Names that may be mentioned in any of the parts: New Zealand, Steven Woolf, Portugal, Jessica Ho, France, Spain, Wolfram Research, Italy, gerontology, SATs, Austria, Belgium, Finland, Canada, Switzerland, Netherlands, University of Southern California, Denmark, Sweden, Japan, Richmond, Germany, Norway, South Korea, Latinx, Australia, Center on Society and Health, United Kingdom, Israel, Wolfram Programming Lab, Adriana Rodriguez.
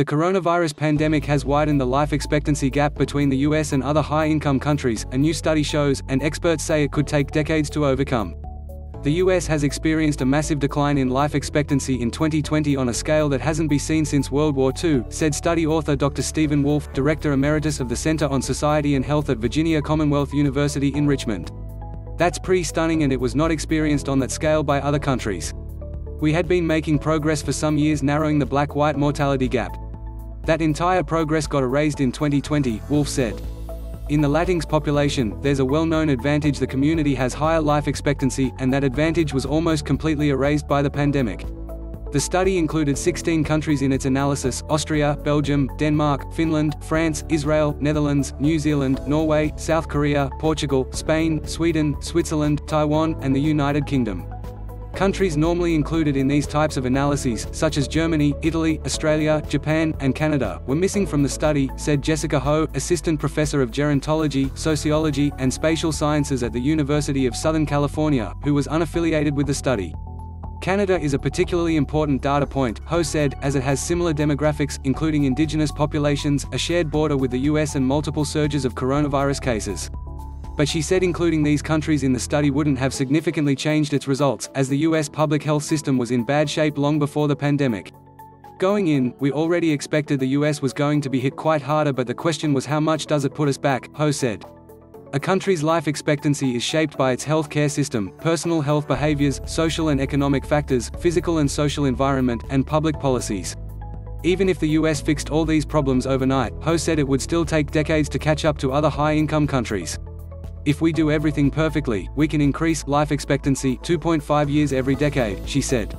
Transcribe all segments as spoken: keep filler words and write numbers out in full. The coronavirus pandemic has widened the life expectancy gap between the U S and other high-income countries, a new study shows, and experts say it could take decades to overcome. The U S has experienced a massive decline in life expectancy in twenty twenty on a scale that hasn't been seen since World War two, said study author Doctor Steven Woolf, Director Emeritus of the Center on Society and Health at Virginia Commonwealth University in Richmond. That's pretty stunning, and it was not experienced on that scale by other countries. We had been making progress for some years narrowing the black-white mortality gap. That entire progress got erased in twenty twenty, Wolf said. In the Latinx population, there's a well-known advantage: the community has higher life expectancy, and that advantage was almost completely erased by the pandemic. The study included sixteen countries in its analysis: Austria, Belgium, Denmark, Finland, France, Israel, Netherlands, New Zealand, Norway, South Korea, Portugal, Spain, Sweden, Switzerland, Taiwan, and the United Kingdom. Countries normally included in these types of analyses, such as Germany, Italy, Australia, Japan, and Canada, were missing from the study, said Jessica Ho, assistant professor of gerontology, sociology, and spatial sciences at the University of Southern California, who was unaffiliated with the study. Canada is a particularly important data point, Ho said, as it has similar demographics, including indigenous populations, a shared border with the U S, and multiple surges of coronavirus cases. But she said including these countries in the study wouldn't have significantly changed its results, as the U S public health system was in bad shape long before the pandemic. Going in, we already expected the U S was going to be hit quite harder, but the question was how much does it put us back, Ho said. A country's life expectancy is shaped by its healthcare system, personal health behaviors, social and economic factors, physical and social environment, and public policies. Even if the U S fixed all these problems overnight, Ho said it would still take decades to catch up to other high-income countries. If we do everything perfectly, we can increase life expectancy two point five years every decade, she said.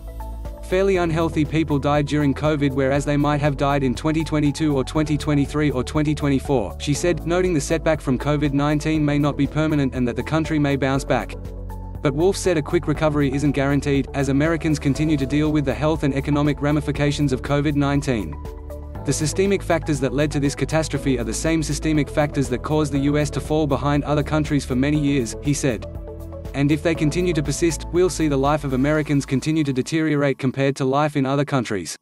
Fairly unhealthy people died during COVID, whereas they might have died in twenty twenty-two or twenty twenty-three or twenty twenty-four, she said, noting the setback from COVID nineteen may not be permanent and that the country may bounce back. But Wolf said a quick recovery isn't guaranteed, as Americans continue to deal with the health and economic ramifications of COVID nineteen. The systemic factors that led to this catastrophe are the same systemic factors that caused the U S to fall behind other countries for many years, he said. And if they continue to persist, we'll see the life of Americans continue to deteriorate compared to life in other countries.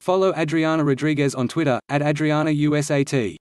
Follow Adriana Rodriguez on Twitter, at Adriana U S A T.